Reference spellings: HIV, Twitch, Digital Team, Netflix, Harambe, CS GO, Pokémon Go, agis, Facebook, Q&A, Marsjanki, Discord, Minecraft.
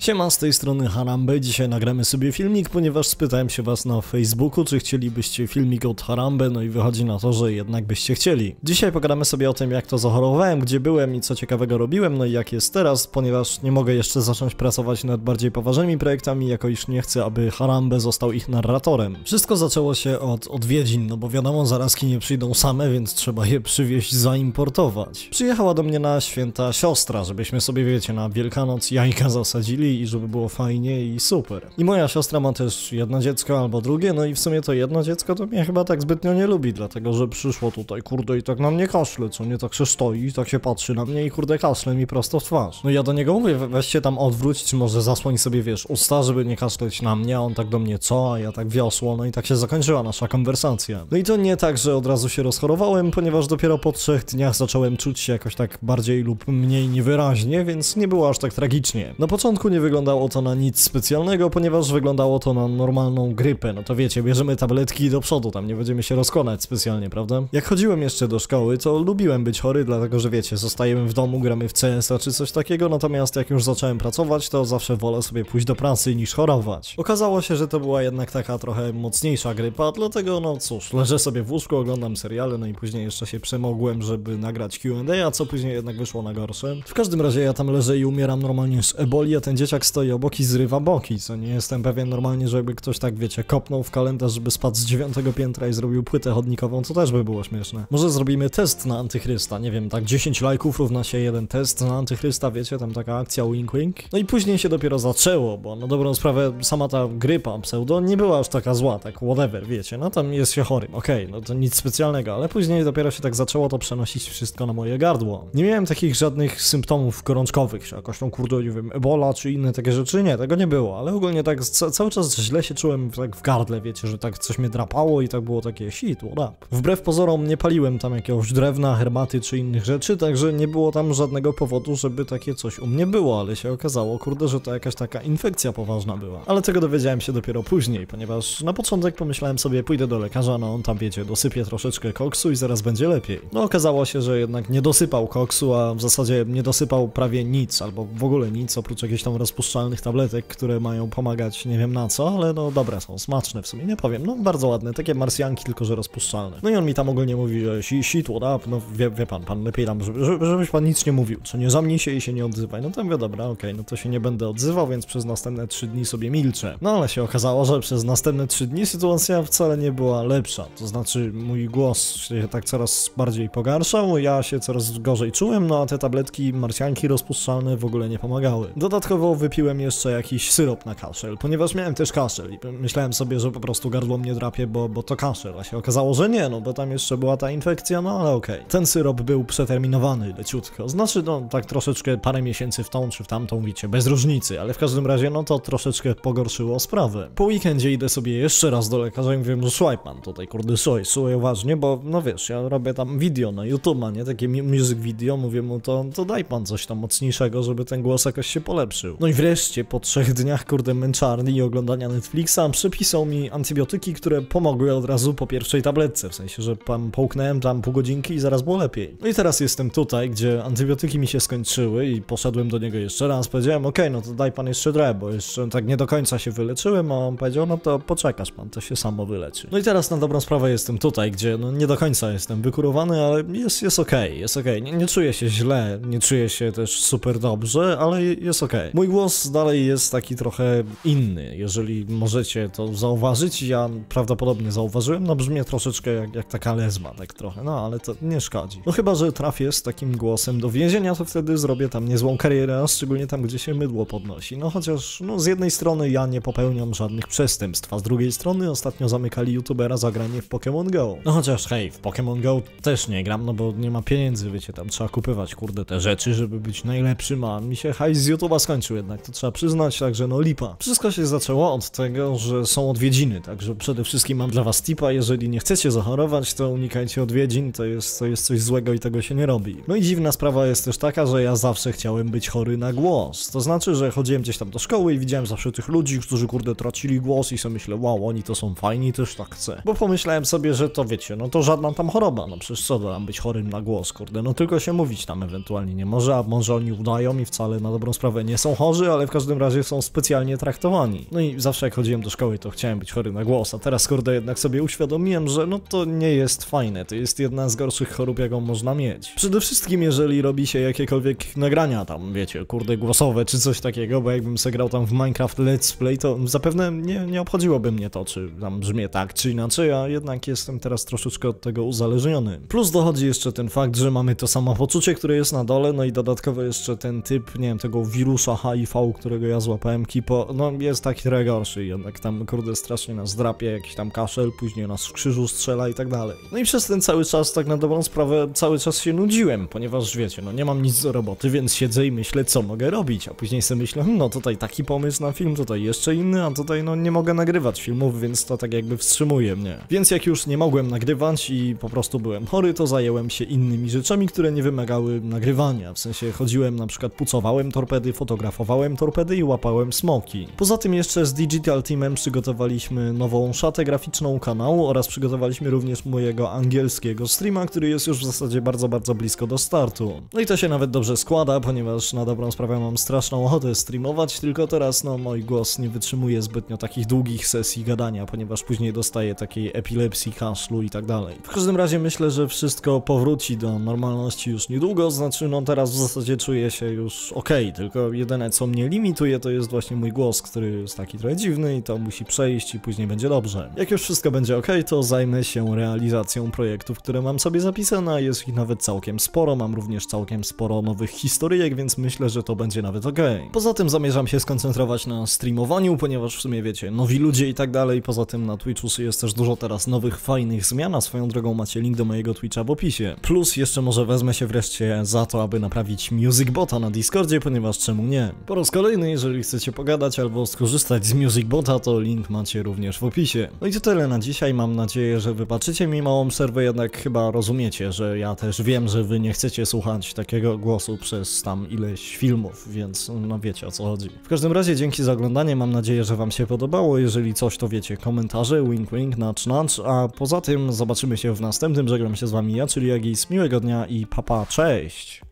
Siema, z tej strony Harambe. Dzisiaj nagramy sobie filmik, ponieważ spytałem się was na Facebooku, czy chcielibyście filmik od Harambe, no i wychodzi na to, że jednak byście chcieli. Dzisiaj pogadamy sobie o tym, jak to zachorowałem, gdzie byłem i co ciekawego robiłem, no i jak jest teraz, ponieważ nie mogę jeszcze zacząć pracować nad bardziej poważnymi projektami, jako iż nie chcę, aby Harambe został ich narratorem. Wszystko zaczęło się od odwiedzin, no bo wiadomo, zarazki nie przyjdą same, więc trzeba je przywieźć, zaimportować. Przyjechała do mnie na święta siostra, żebyśmy sobie, wiecie, na Wielkanoc jajka zasadzili i żeby było fajnie i super. I moja siostra ma też jedno dziecko albo drugie, no i w sumie to jedno dziecko to mnie chyba tak zbytnio nie lubi, dlatego że przyszło tutaj, kurde, i tak na mnie kaszle, co nie, tak się stoi i tak się patrzy na mnie i kurde kaszle mi prosto w twarz. No ja do niego mówię, weź się tam odwróć, czy może zasłoń sobie, wiesz, usta, żeby nie kaszleć na mnie, a on tak do mnie co, a ja tak wiosło, no i tak się zakończyła nasza konwersacja. No i to nie tak, że od razu się rozchorowałem, ponieważ dopiero po 3 dniach zacząłem czuć się jakoś tak bardziej lub mniej niewyraźnie, więc nie było aż tak tragicznie. Na początku nie wyglądało to na nic specjalnego, ponieważ wyglądało to na normalną grypę. No to wiecie, bierzemy tabletki i do przodu, tam nie będziemy się rozkonać specjalnie, prawda? Jak chodziłem jeszcze do szkoły, to lubiłem być chory, dlatego że wiecie, zostajemy w domu, gramy w CS-a czy coś takiego, natomiast jak już zacząłem pracować, to zawsze wolę sobie pójść do pracy niż chorować. Okazało się, że to była jednak taka trochę mocniejsza grypa, dlatego no cóż, leżę sobie w łóżku, oglądam seriale, no i później jeszcze się przemogłem, żeby nagrać Q&A, a co później jednak wyszło na gorsze. W każdym razie ja tam leżę i umieram normalnie z eboli, a ten dzieciak stoi obok i zrywa boki, co nie jestem pewien normalnie, żeby ktoś tak, wiecie, kopnął w kalendarz, żeby spadł z 9. piętra i zrobił płytę chodnikową, co też by było śmieszne. Może zrobimy test na antychrysta, nie wiem, tak 10 lajków równa się 1 test na antychrysta, wiecie, tam taka akcja wink wink. No i później się dopiero zaczęło, bo na dobrą sprawę sama ta grypa pseudo nie była aż taka zła, tak whatever, wiecie, no tam jest się chorym, okej, no to nic specjalnego, ale później dopiero się tak zaczęło to przenosić wszystko na moje gardło. Nie miałem takich żadnych symptomów gorączkowych, czy jakoś tą kurde, nie wiem, ebola, czy inne takie rzeczy, nie, tego nie było, ale ogólnie tak cały czas źle się czułem tak w gardle, wiecie, że tak coś mnie drapało i tak było takie shit, what up. Wbrew pozorom nie paliłem tam jakiegoś drewna, herbaty czy innych rzeczy, także nie było tam żadnego powodu, żeby takie coś u mnie było, ale się okazało, kurde, że to jakaś taka infekcja poważna była. Ale tego dowiedziałem się dopiero później, ponieważ na początek pomyślałem sobie, pójdę do lekarza, no on tam, wiecie, dosypie troszeczkę koksu i zaraz będzie lepiej. No okazało się, że jednak nie dosypał koksu, a w zasadzie nie dosypał prawie nic, albo w ogóle nic, oprócz jakiejś tam rozpuszczalnych tabletek, które mają pomagać nie wiem na co, ale no dobre są, smaczne w sumie, nie powiem, no bardzo ładne, takie marsjanki, tylko że rozpuszczalne. No i on mi tam ogólnie mówi, że shit, what up, no wie pan lepiej tam, żebyś pan nic nie mówił, czy nie zamknij się i się nie odzywaj. No to mówię, dobra, okej, no to się nie będę odzywał, więc przez następne 3 dni sobie milczę. No ale się okazało, że przez następne 3 dni sytuacja wcale nie była lepsza, to znaczy mój głos się tak coraz bardziej pogarszał, ja się coraz gorzej czułem, no a te tabletki, marsjanki rozpuszczalne w ogóle nie pomagały. Dodatkowo wypiłem jeszcze jakiś syrop na kaszel, ponieważ miałem też kaszel i myślałem sobie, że po prostu gardło mnie drapie, bo to kaszel, a się okazało, że nie, no bo tam jeszcze była ta infekcja, no ale okej. Ten syrop był przeterminowany leciutko, znaczy no tak troszeczkę parę miesięcy w tą czy w tamtą, wiecie, bez różnicy, ale w każdym razie no to troszeczkę pogorszyło sprawę. Po weekendzie idę sobie jeszcze raz do lekarza i mówię, no słuchaj pan tutaj, kurde, słuchaj uważnie, bo no wiesz, ja robię tam video na YouTube, a nie takie music video, mówię mu, to daj pan coś tam mocniejszego, żeby ten głos jakoś się polepszył. No i wreszcie po 3 dniach, kurde, męczarni i oglądania Netflixa przepisał mi antybiotyki, które pomogły od razu po 1. tabletce, w sensie, że połknąłem tam pół godzinki i zaraz było lepiej. No i teraz jestem tutaj, gdzie antybiotyki mi się skończyły i poszedłem do niego jeszcze raz, powiedziałem, okej, no to daj pan jeszcze trochę, bo jeszcze tak nie do końca się wyleczyłem, a on powiedział, no to poczekasz pan, to się samo wyleczy. No i teraz na dobrą sprawę jestem tutaj, gdzie no nie do końca jestem wykurowany, ale jest okej, jest okej. Nie czuję się źle, nie czuję się też super dobrze, ale jest okej. Mój głos dalej jest taki trochę inny, jeżeli możecie to zauważyć, ja prawdopodobnie zauważyłem, no brzmię troszeczkę jak taka lesba, tak trochę, no ale to nie szkodzi. No chyba, że trafię z takim głosem do więzienia, to wtedy zrobię tam niezłą karierę, a szczególnie tam, gdzie się mydło podnosi. No chociaż, no z jednej strony ja nie popełniam żadnych przestępstw, a z drugiej strony ostatnio zamykali youtubera za granie w Pokémon Go. No chociaż hej, w Pokémon Go też nie gram, no bo nie ma pieniędzy, wiecie, tam trzeba kupywać, kurde, te rzeczy, żeby być najlepszym, a mi się hajs z YouTube'a skończył jednak, to trzeba przyznać, także no lipa. Wszystko się zaczęło od tego, że są odwiedziny, także przede wszystkim mam dla was tipa, jeżeli nie chcecie zachorować, to unikajcie odwiedzin, to jest coś złego i tego się nie robi. No i dziwna sprawa jest też taka, że ja zawsze chciałem być chory na głos, to znaczy, że chodziłem gdzieś tam do szkoły i widziałem zawsze tych ludzi, którzy kurde tracili głos i sobie myślę, wow, oni to są fajni, też tak chcę. Bo pomyślałem sobie, że to wiecie, no to żadna tam choroba, no przecież co tam być chorym na głos, kurde, no tylko się mówić tam ewentualnie nie może, a może oni udają i wcale na dobrą sprawę nie są chorzy, chorzy, ale w każdym razie są specjalnie traktowani. No i zawsze jak chodziłem do szkoły, to chciałem być chory na głos, a teraz kurde jednak sobie uświadomiłem, że no to nie jest fajne, to jest jedna z gorszych chorób, jaką można mieć. Przede wszystkim jeżeli robi się jakiekolwiek nagrania tam, wiecie, kurde głosowe czy coś takiego, bo jakbym se grał tam w Minecraft Let's Play, to zapewne nie obchodziłoby mnie to, czy tam brzmie tak czy inaczej, a jednak jestem teraz troszeczkę od tego uzależniony. Plus dochodzi jeszcze ten fakt, że mamy to samopoczucie, które jest na dole, no i dodatkowo jeszcze ten typ, nie wiem, tego wirusa HIV, którego ja złapałem, kipo, no jest taki trochę gorszy, jednak tam kurde strasznie nas drapie, jakiś tam kaszel, później nas w krzyżu strzela i tak dalej. No i przez ten cały czas, tak na dobrą sprawę, cały czas się nudziłem, ponieważ wiecie, no nie mam nic do roboty, więc siedzę i myślę, co mogę robić, a później sobie myślę, no tutaj taki pomysł na film, tutaj jeszcze inny, a tutaj no nie mogę nagrywać filmów, więc to tak jakby wstrzymuje mnie. Więc jak już nie mogłem nagrywać i po prostu byłem chory, to zajęłem się innymi rzeczami, które nie wymagały nagrywania, w sensie chodziłem na przykład, pucowałem torpedy, fotografowałem torpedy i łapałem smoki. Poza tym jeszcze z Digital Teamem przygotowaliśmy nową szatę graficzną kanału oraz przygotowaliśmy również mojego angielskiego streama, który jest już w zasadzie bardzo blisko do startu. No i to się nawet dobrze składa, ponieważ na dobrą sprawę mam straszną ochotę streamować, tylko teraz no mój głos nie wytrzymuje zbytnio takich długich sesji gadania, ponieważ później dostaję takiej epilepsji, kaszlu i tak dalej. W każdym razie myślę, że wszystko powróci do normalności już niedługo, znaczy no teraz w zasadzie czuję się już okej, tylko jedyne co mnie limituje to jest właśnie mój głos, który jest taki trochę dziwny i to musi przejść i później będzie dobrze. Jak już wszystko będzie okej, to zajmę się realizacją projektów, które mam sobie zapisane, a jest ich nawet całkiem sporo, mam również całkiem sporo nowych historyjek, więc myślę, że to będzie nawet okej. Poza tym zamierzam się skoncentrować na streamowaniu, ponieważ w sumie wiecie, nowi ludzie i tak dalej, poza tym na Twitchu jest też dużo teraz nowych, fajnych zmian, a swoją drogą macie link do mojego Twitcha w opisie. Plus jeszcze może wezmę się wreszcie za to, aby naprawić Music Bota na Discordzie, ponieważ czemu nie? Po raz kolejny, jeżeli chcecie pogadać albo skorzystać z Music Bota, to link macie również w opisie. No i to tyle na dzisiaj, mam nadzieję, że wybaczycie mi małą przerwę, jednak chyba rozumiecie, że ja też wiem, że wy nie chcecie słuchać takiego głosu przez tam ileś filmów, więc no wiecie o co chodzi. W każdym razie dzięki za oglądanie, mam nadzieję, że wam się podobało, jeżeli coś to wiecie, komentarze, wink wink, nacz, a poza tym zobaczymy się w następnym, żegnam się z wami ja, czyli Agis, miłego dnia i papa, cześć!